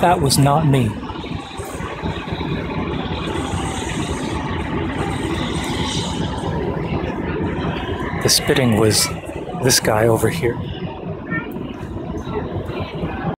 That was not me. The spitting was this guy over here.